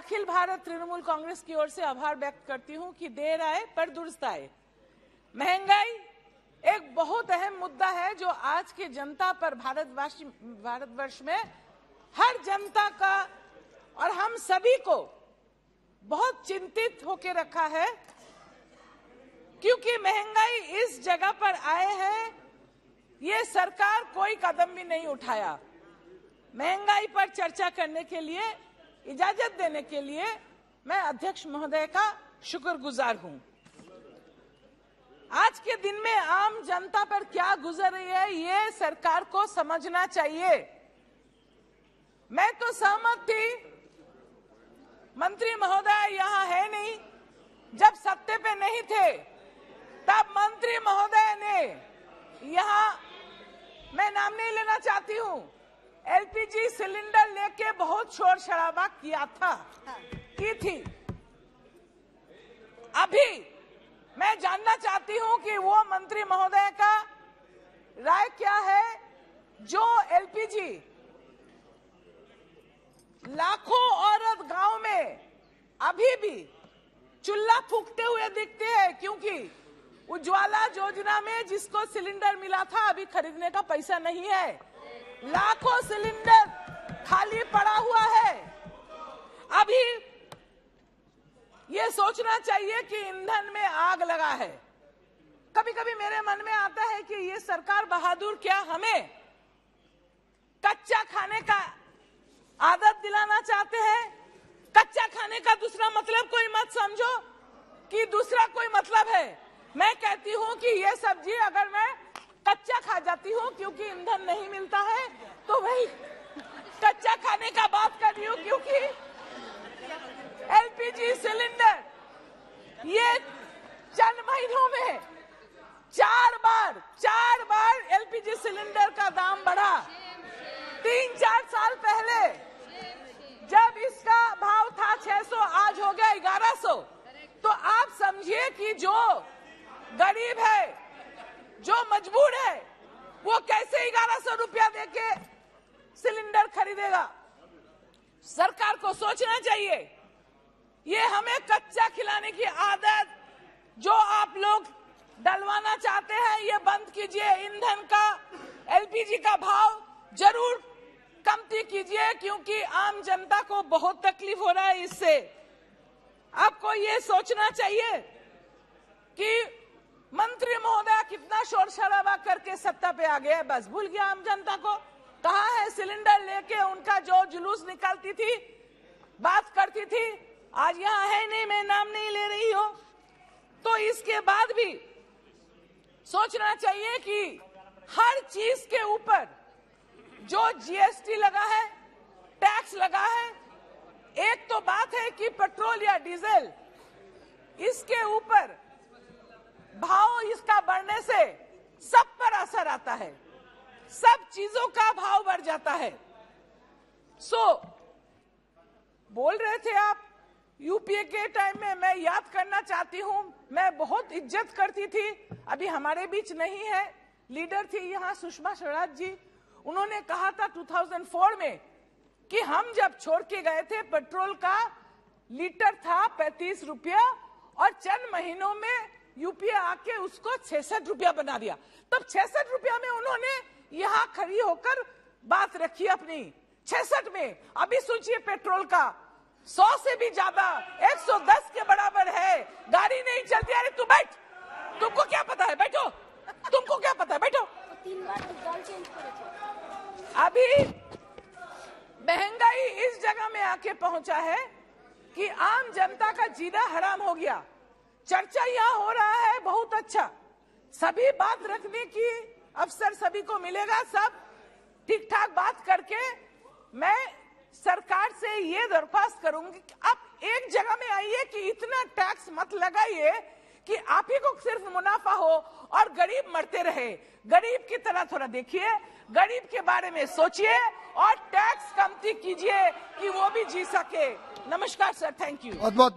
अखिल भारत तृणमूल कांग्रेस की ओर से आभार व्यक्त करती हूं कि देर आए पर दुरुस्त आए। महंगाई एक बहुत अहम मुद्दा है जो आज के जनता पर भारतवर्ष में हर जनता का और हम सभी को बहुत चिंतित होकर रखा है, क्योंकि महंगाई इस जगह पर आए है ये सरकार कोई कदम भी नहीं उठाया। महंगाई पर चर्चा करने के लिए इजाजत देने के लिए मैं अध्यक्ष महोदय का शुक्रगुजार हूं। आज के दिन में आम जनता पर क्या गुजर रही है ये सरकार को समझना चाहिए। मैं तो सहमत थी, मंत्री महोदय यहाँ है नहीं, जब सत्ते पे नहीं थे तब मंत्री महोदय ने यहाँ, मैं नाम नहीं लेना चाहती हूँ, एलपीजी सिलेंडर लेके बहुत शोर शराबा किया था की थी। अभी मैं जानना चाहती हूँ कि वो मंत्री महोदय का राय क्या है जो एलपीजी लाखों औरत गांव में अभी भी चूल्हा फूकते हुए दिखते हैं, क्योंकि उज्ज्वला योजना में जिसको सिलेंडर मिला था अभी खरीदने का पैसा नहीं है, लाखों सिलेंडर खाली पड़ा हुआ है। अभी ये सोचना चाहिए कि ईंधन में आग लगा है। कभी कभी मेरे मन में आता है कि ये सरकार बहादुर क्या हमें कच्चा खाने का आदत दिलाना चाहते हैं। कच्चा खाने का दूसरा मतलब कोई मत समझो कि दूसरा कोई मतलब है, मैं कहती हूँ कि ये सब्जी अगर मैं कच्चा खा जाती हूँ क्योंकि ईंधन नहीं मिलता है तो वही कच्चा खाने का बात कर रही हूँ, क्योंकि एलपीजी सिलेंडर ये चंद महीनों में चार बार एलपीजी सिलेंडर का दाम बढ़ा। 3-4 साल पहले जब इसका भाव था 600, आज हो गया 1100। तो आप समझिए कि जो गरीब है, जो मजबूर है, वो कैसे 1100 रुपया देके सिलेंडर खरीदेगा। सरकार को सोचना चाहिए, ये हमें कच्चा खिलाने की आदत जो आप लोग डलवाना चाहते हैं ये बंद कीजिए। ईंधन का, एलपीजी का भाव जरूर कमती कीजिए, क्योंकि आम जनता को बहुत तकलीफ हो रहा है इससे। आपको ये सोचना चाहिए कि मंत्री महोदय कितना शोर शराबा करके सत्ता पे आ गया, बस भूल गया आम जनता को। कहाँ है सिलेंडर लेके उनका जो जुलूस निकालती थी, बात करती थी, आज यहाँ है नहीं, मैं नाम नहीं ले रही हूँ। तो इसके बाद भी सोचना चाहिए कि हर चीज के ऊपर जो जीएसटी लगा है, टैक्स लगा है। एक तो बात है कि पेट्रोल या डीजल, इसके ऊपर भाव इसका बढ़ने से सब पर असर आता है, सब चीजों का भाव बढ़ जाता है। बोल रहे थे आप यूपीए के टाइम में, मैं याद करना चाहती हूं, मैं बहुत इज्जत करती थी, अभी हमारे बीच नहीं है, लीडर थी यहाँ सुषमा स्वराज जी, उन्होंने कहा था 2004 में कि हम जब छोड़ के गए थे पेट्रोल का लीटर था 35 रुपया और चंद महीनों में यूपीए आके उसको 66 रुपया बना दिया। तब 66 रुपया में उन्होंने यहाँ खड़ी होकर बात रखी अपनी 66 में। अभी सोचिए पेट्रोल का 100 से भी ज्यादा 110 के बराबर है, गाड़ी नहीं चलती। अरे तू बैठ, तुमको क्या पता है, बैठो, तुमको क्या पता है, बैठो। 3 बार अभी महंगाई इस जगह में आके पहुंचा है कि आम जनता का जीना हराम हो गया। चर्चा यहाँ हो रहा है, बहुत अच्छा, सभी बात रखने की अवसर सभी को मिलेगा, सब ठीक ठाक बात करके। मैं सरकार से ये दरख्वास्त करूंगी कि आप एक जगह में आइए कि इतना टैक्स मत लगाइए कि आप ही को सिर्फ मुनाफा हो और गरीब मरते रहे। गरीब की तरह थोड़ा देखिए, गरीब के बारे में सोचिए और टैक्स कमती कीजिए कि वो भी जी सके। नमस्कार सर, थैंक यू।